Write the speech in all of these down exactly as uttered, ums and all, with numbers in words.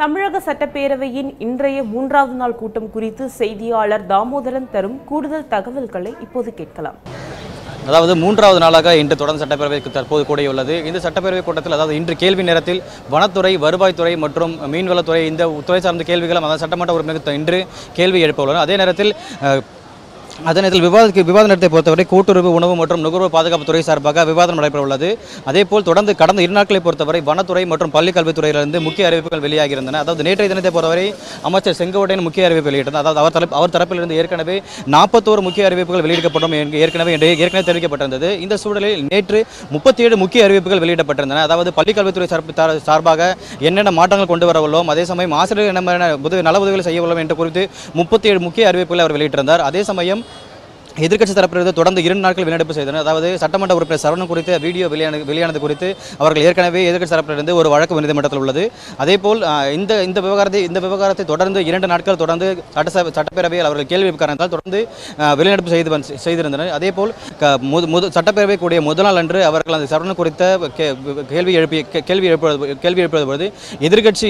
தமிழக சட்டப்பேரவையின் இன்றைய மூன்றாவது நாள் கூட்டம் குறித்து செய்தியாளர் தாமோதரன் தரும் கூடுதல் தகவல்களை இப்போது கேட்கலாம். அதாவது மூன்றாவது நாளாக இன்று தொடர்ந்து சட்டப்பேரவைக்கு தற்போது கூடியுள்ளது. இந்த சட்டப்பேரவை கூட்டத்தில் அதாவது இன்று கேள்வி நேரத்தில் வனத்துறை, வருவாய்த்துறை மற்றும் மீன்வளத்துறை இந்த துறை சார்ந்த கேள்விகளும் அதாவது சட்டமன்ற உறுப்பினர்கள் இன்று கேள்வி எழுப்ப உள்ளனர். அதே நேரத்தில் அதே நேரத்தில் விவாதத்துக்கு விவாத நேரத்தை பொறுத்தவரை கூட்டுறவு, உணவு மற்றும் நுகர்வோர் பாதுகாப்பு துறை சார்பாக விவாதம் நடைபெற உள்ளது. அதேபோல் தொடர்ந்து கடந்த இரு நாட்களை பொறுத்தவரை வனத்துறை மற்றும் பள்ளிக் கல்வித்துறையிலிருந்து முக்கிய அறிவிப்புகள் வெளியாகி இருந்தன. அதாவது நேற்றைய தினத்தை பொறுத்தவரை அமைச்சர் செங்கோட்டையின் முக்கிய அறிவிப்பு வெளியிட்டார். அதாவது அவர் தரப்பு அவர் தரப்பிலிருந்து ஏற்கனவே நாற்பத்தோரு முக்கிய அறிவிப்புகள் வெளியிடப்படும் ஏற்கனவே ஏற்கனவே தெரிவிக்கப்பட்டிருந்தது. இந்த சூழலில் நேற்று முப்பத்தி ஏழு முக்கிய அறிவிப்புகள் வெளியிடப்பட்டிருந்தன. அதாவது பள்ளிக் கல்வித்துறை சார்பு சார்பாக என்னென்ன மாற்றங்கள் கொண்டு வர உள்ளோம், அதே சமயம் ஆசிரியர்கள் என்ன உதவி நல உதவிகள் செய்ய உள்ளோம் என்று குறித்து முப்பத்தி ஏழு முக்கிய அறிவிப்புகளை அவர் வெளியிட்டிருந்தார். அதே சமயம் எதிர்க்கட்சி தரப்பிலிருந்து தொடர்ந்து இரண்டு நாட்கள் வெளிநடப்பு செய்தனர். அதாவது சட்டமன்ற உறுப்பினர் சரவணன் குறித்த வீடியோ வெளியான வெளியானது குறித்து அவர்கள் ஏற்கனவே எதிர்க்கட்சி தரப்பிலிருந்து ஒரு வழக்கு நீதிமன்றத்தில் உள்ளது. அதேபோல் இந்த இந்த விவகாரத்தை இந்த விவகாரத்தை தொடர்ந்து இரண்டு நாட்கள் தொடர்ந்து சட்டசபை சட்டப்பேரவையில் அவர்கள் கேள்வி காரணத்தால் தொடர்ந்து வெளிநடப்பு செய்து செய்திருந்தனர். அதேபோல் சட்டப்பேரவை கூடிய முதல் நாள் அன்று அவர்கள் அந்த சரவணன் குறித்த கேள்வி எழுப்பிய கேள்வி எழுப்ப கேள்வி எழுப்பது எதிர்க்கட்சி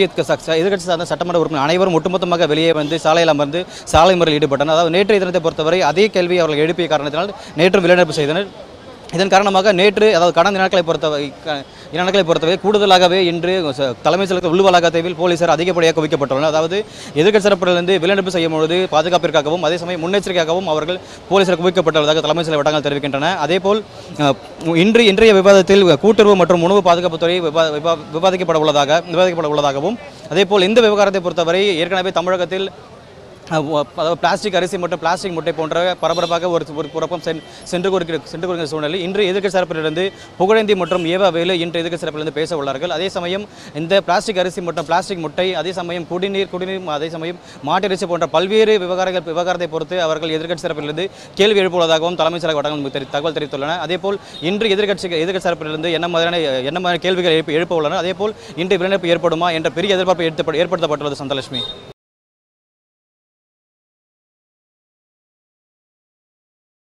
எதிர்க்கட்சி சார்ந்த சட்டமன்ற உறுப்பினர் அனைவரும் ஒட்டுமொத்தமாக வெளியே வந்து சாலையில் அமர்ந்து சாலை முறையில் ஈடுபட்டனர். அதாவது நேற்றைய தினத்தை பொறுத்தவரை அதே கேள்வி அவர்கள் எழுப்பிய காரணத்தினால் நேற்று வெளிநடப்பு செய்தனர். இதன் காரணமாக நேற்று அதாவது கடந்த நாட்களை பொறுத்தவரை நாட்களை பொறுத்தவரை கூடுதலாகவே இன்று தலைமைச் செயலகத்தில் உள் வளாகத்தில் போலீசார் அதிகப்படியாக குவிக்கப்பட்டுள்ளனர். அதாவது எதிர்க்கட்சி தரப்பிலிருந்து வெளிநடப்பு செய்யும்பொழுது பாதுகாப்பிற்காகவும் அதே சமயம் முன்னெச்சரிக்கையாகவும் அவர்கள் போலீசார் குவிக்கப்பட்டுள்ளதாக தலைமைச் செயலக வட்டாரங்கள் தெரிவிக்கின்றன. அதேபோல் இன்று இன்றைய விவாதத்தில் கூட்டுறவு மற்றும் உணவு பாதுகாப்புத்துறை விவாதிக்கப்பட உள்ளதாக விவாதிக்கப்பட உள்ளதாகவும் அதேபோல் இந்த விவகாரத்தை பொறுத்தவரை ஏற்கனவே தமிழகத்தில் பிளாஸ்டிக் அரிசி மற்றும் பிளாஸ்டிக் முட்டை போன்ற பரபரப்பாக ஒரு ஒரு குழப்பம் சென்று கொடுக்கிற சென்று கொடுக்கிற சூழ்நிலையில் இன்று எதிர்க்கட்சி தரப்பிலிருந்து புகழேந்தி மற்றும் ஏவா வேலு இன்று எதிர்க்கட்சி தரப்பிலிருந்து பேச உள்ளார்கள். அதே சமயம் இந்த பிளாஸ்டிக் அரிசி மற்றும் பிளாஸ்டிக் முட்டை அதே சமயம் குடிநீர் குடிநீர் அதே சமயம் மாட்டிறைச்சி போன்ற பல்வேறு விவகாரங்கள் விவகாரத்தை பொறுத்து அவர்கள் எதிர்க்கட்சி தரப்பிலிருந்து கேள்வி எழுப்புவதாகவும் தலைமைச் செயலக வட்டாரங்கள் தகவல் தெரிவித்துள்ளன. அதேபோல் இன்று எதிர்க்கட்சி எதிர்க்கட்சி தரப்பிலிருந்து என்ன மாதிரியான என்ன மாதிரியான கேள்விகள் எழுப்ப எழுப்ப உள்ளனர். அதேபோல் இன்று விளைநிற்பு ஏற்படுமா என்ற பெரிய எதிர்பார்ப்பு ஏற்படுத்தப்பட்டுள்ளது. சந்தலட்சுமி.